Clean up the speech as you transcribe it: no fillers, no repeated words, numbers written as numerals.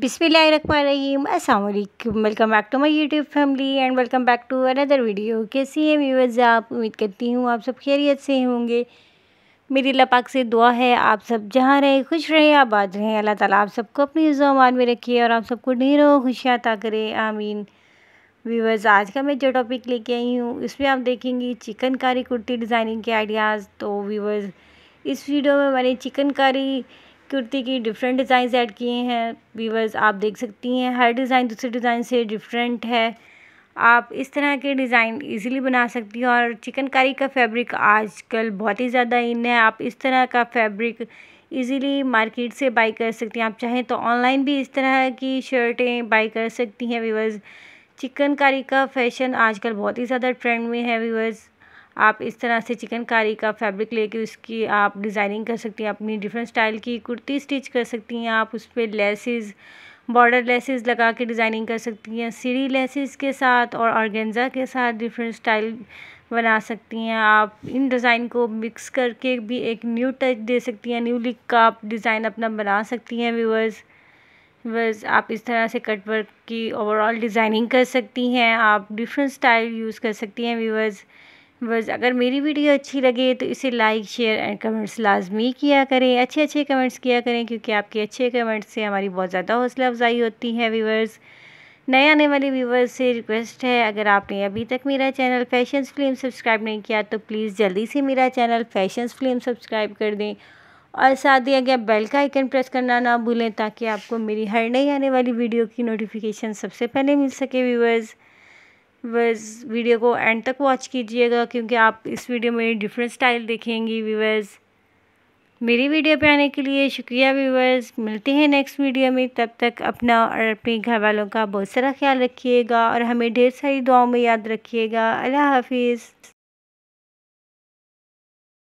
बिस्मिल्लाहिर्रहमानिर्रहीम अस्सलाम वालेकुम। Welcome back to my YouTube family and welcome back to another video. कैसी हैं व्यूअर्स आप? उम्मीद करती हूँ आप सब खैरियत से होंगे। मेरी अल्लाह पाक से दुआ है आप सब जहाँ रहे खुश रहे आबाद रहें। अल्लाह ताला आप सबको अपनी इज़्ज़त मान में रखिए और आप सबको ढेरों खुशियाँ अता करे, आमीन। व्यूअर्स आज का मैं जो टॉपिक लेके आई हूँ इसमें आप देखेंगी चिकनकारी कुर्ती डिज़ाइनिंग के आइडियाज़। तो व्यूअर्स इस वीडियो में मैंने चिकनकारी कुर्ती की डिफरेंट डिज़ाइन ऐड किए हैं। व्यूअर्स आप देख सकती हैं हर डिज़ाइन दूसरे डिज़ाइन से डिफरेंट है। आप इस तरह के डिज़ाइन इजीली बना सकती हैं और चिकनकारी का फैब्रिक आजकल बहुत ही ज़्यादा इन है। आप इस तरह का फैब्रिक इजीली मार्केट से बाई कर सकती हैं। आप चाहें तो ऑनलाइन भी इस तरह की शर्टें बाई कर सकती हैं। व्यूअर्स चिकनकारी का फैशन आजकल बहुत ही ज़्यादा ट्रेंड में है। व्यूअर्स आप इस तरह से चिकनकारी का फैब्रिक लेके उसकी आप डिज़ाइनिंग कर सकती हैं, अपनी डिफरेंट स्टाइल की कुर्ती स्टिच कर सकती हैं। आप उस पर लेसेस, बॉर्डर लेसेस लगा के डिज़ाइनिंग कर सकती हैं, सीढ़ी लेसेस के साथ और ऑर्गेन्जा के साथ डिफरेंट स्टाइल बना सकती हैं। आप इन डिज़ाइन को मिक्स करके भी एक न्यू टच दे सकती हैं, न्यू लुक का आप डिज़ाइन अपना बना सकती हैं। व्यूअर्स आप इस तरह से कटवर्क की ओवरऑल डिज़ाइनिंग कर सकती हैं। आप डिफरेंट स्टाइल यूज़ कर सकती हैं। व्यूअर्स अगर मेरी वीडियो अच्छी लगे तो इसे लाइक शेयर एंड कमेंट्स लाजमी किया करें, अच्छे अच्छे कमेंट्स किया करें, क्योंकि आपके अच्छे कमेंट्स से हमारी बहुत ज़्यादा हौसला अफजाई होती है। व्यूअर्स नए आने वाले व्यूअर्स से रिक्वेस्ट है अगर आपने अभी तक मेरा चैनल फैशंस फ्लेम सब्सक्राइब नहीं किया तो प्लीज़ जल्दी से मेरा चैनल फैशंस फ्लेम सब्सक्राइब कर दें और साथ ही आगे बेल का आइकन प्रेस करना ना भूलें ताकि आपको मेरी हर नई आने वाली वीडियो की नोटिफिकेशन सबसे पहले मिल सके। व्यूअर्स वीडियो को एंड तक वॉच कीजिएगा क्योंकि आप इस वीडियो में डिफरेंट स्टाइल देखेंगी। व्यूअर्स मेरी वीडियो पे आने के लिए शुक्रिया। व्यूअर्स मिलते हैं नेक्स्ट वीडियो में, तब तक अपना और अपने घर वालों का बहुत सारा ख्याल रखिएगा और हमें ढेर सारी दुआओं में याद रखिएगा। अल्लाह हाफिज़।